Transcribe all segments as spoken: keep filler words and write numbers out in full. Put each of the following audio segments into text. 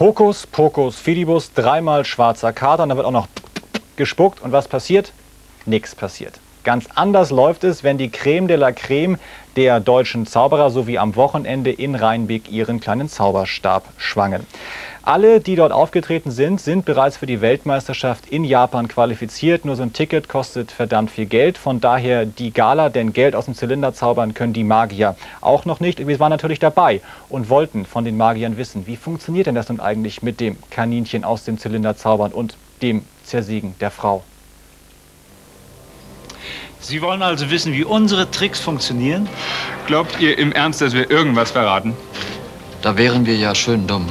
Hokus, Pokus, Fidibus, dreimal schwarzer Kater und dann wird auch noch gespuckt. Und was passiert? Nichts passiert. Ganz anders läuft es, wenn die Creme de la Creme der deutschen Zauberer sowie am Wochenende in Reinbek ihren kleinen Zauberstab schwangen. Alle, die dort aufgetreten sind, sind bereits für die Weltmeisterschaft in Japan qualifiziert. Nur so ein Ticket kostet verdammt viel Geld. Von daher die Gala, denn Geld aus dem Zylinder zaubern können die Magier auch noch nicht. Und wir waren natürlich dabei und wollten von den Magiern wissen, wie funktioniert denn das nun eigentlich mit dem Kaninchen aus dem Zylinder zaubern und dem Zersiegen der Frau? Sie wollen also wissen, wie unsere Tricks funktionieren? Glaubt ihr im Ernst, dass wir irgendwas verraten? Da wären wir ja schön dumm.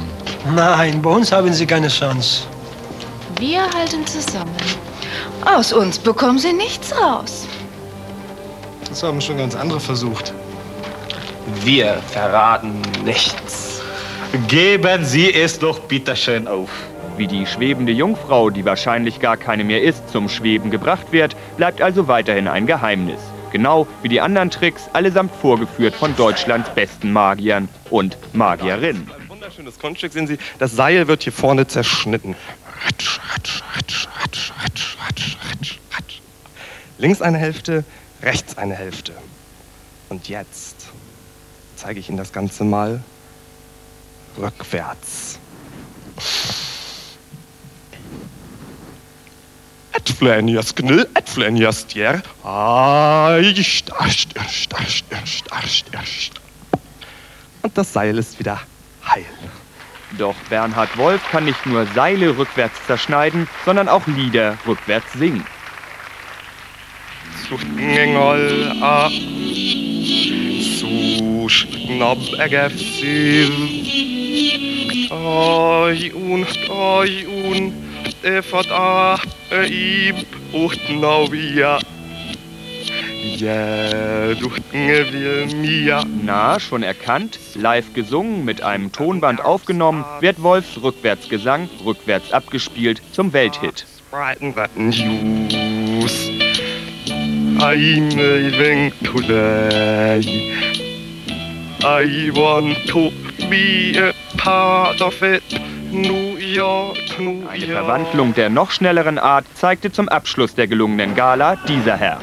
Nein, bei uns haben Sie keine Chance. Wir halten zusammen. Aus uns bekommen Sie nichts raus. Das haben schon ganz andere versucht. Wir verraten nichts. Geben Sie es doch bitteschön auf. Wie die schwebende Jungfrau, die wahrscheinlich gar keine mehr ist, zum Schweben gebracht wird, bleibt also weiterhin ein Geheimnis. Genau wie die anderen Tricks, allesamt vorgeführt von Deutschlands besten Magiern und Magierinnen. Ein wunderschönes Kunststück, sehen Sie, das Seil wird hier vorne zerschnitten. Ratsch, ratsch, ratsch, ratsch, ratsch, ratsch, ratsch, ratsch. Links eine Hälfte, rechts eine Hälfte. Und jetzt zeige ich Ihnen das Ganze mal rückwärts. Und das Seil ist wieder heil. Doch Bernhard Wolf kann nicht nur Seile rückwärts zerschneiden, sondern auch Lieder rückwärts singen. Zu Ngengol a, zu Schnob ergefsiv, oi un, oi un. Na, schon erkannt, live gesungen, mit einem Tonband aufgenommen, wird Wolfs Rückwärtsgesang rückwärts abgespielt zum Welthit. I want to be a part of it. Eine Verwandlung der noch schnelleren Art zeigte zum Abschluss der gelungenen Gala dieser Herr.